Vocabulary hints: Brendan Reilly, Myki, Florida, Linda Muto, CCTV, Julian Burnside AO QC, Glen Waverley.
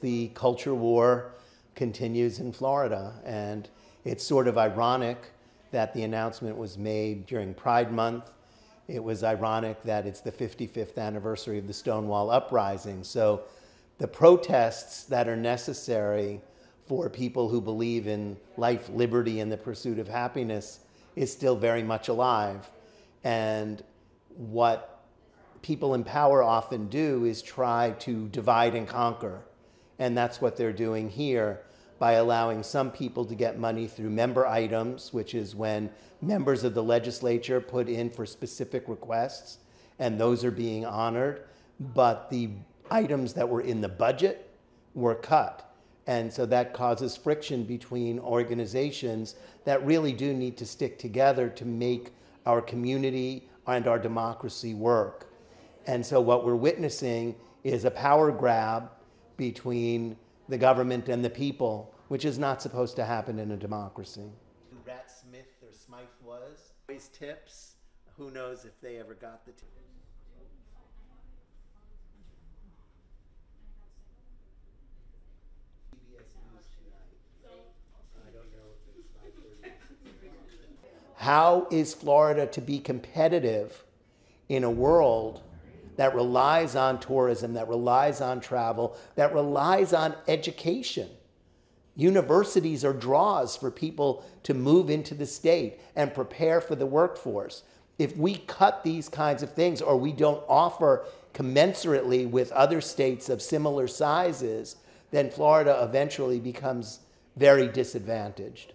the culture war continues in Florida. And it's sort of ironic that the announcement was made during Pride Month. It was ironic that it's the 55th anniversary of the Stonewall Uprising. So the protests that are necessary for people who believe in life, liberty, and the pursuit of happiness is still very much alive. And what people in power often do is try to divide and conquer. And that's what they're doing here by allowing some people to get money through member items, which is when members of the legislature put in for specific requests, and those are being honored. But the items that were in the budget were cut. And so that causes friction between organizations that really do need to stick together to make our community and our democracy work. And so what we're witnessing is a power grab between the government and the people, which is not supposed to happen in a democracy. Rat Smith or Smythe was always tips. Who knows if they ever got the tips. How is Florida to be competitive in a world that relies on tourism, that relies on travel, that relies on education? Universities are draws for people to move into the state and prepare for the workforce. If we cut these kinds of things, or we don't offer commensurately with other states of similar sizes, then Florida eventually becomes very disadvantaged.